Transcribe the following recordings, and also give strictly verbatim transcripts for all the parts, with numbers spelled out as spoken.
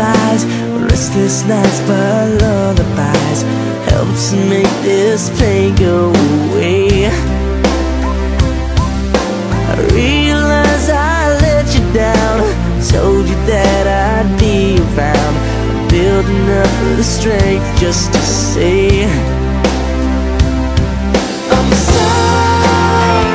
lullabies, restless nights by lullabies, helps make this pain go away. I realize I let you down, told you that I'd be around, I'm building up the strength just to say I'm sorry.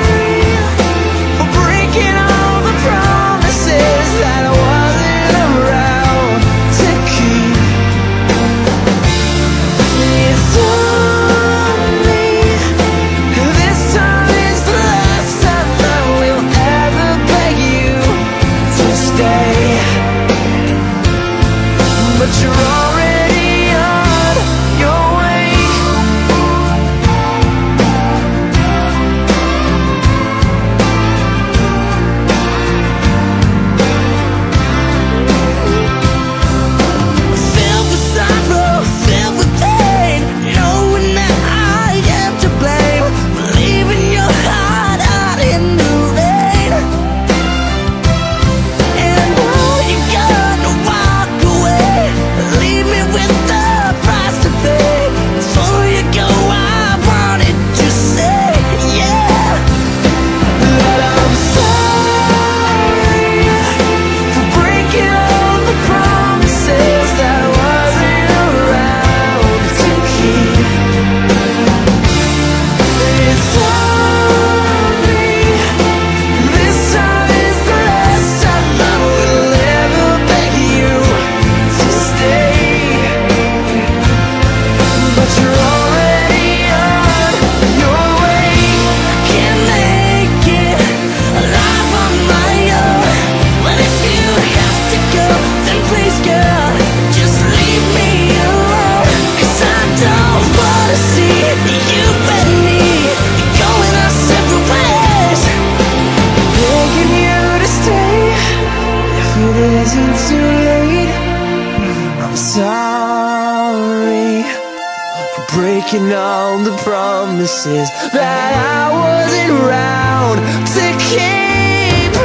Breaking all the promises that I wasn't around to keep.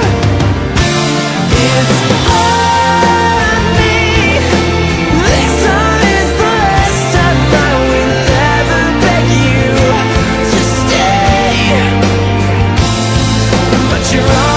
It's on me. This time is the last time I will ever beg you to stay, but you're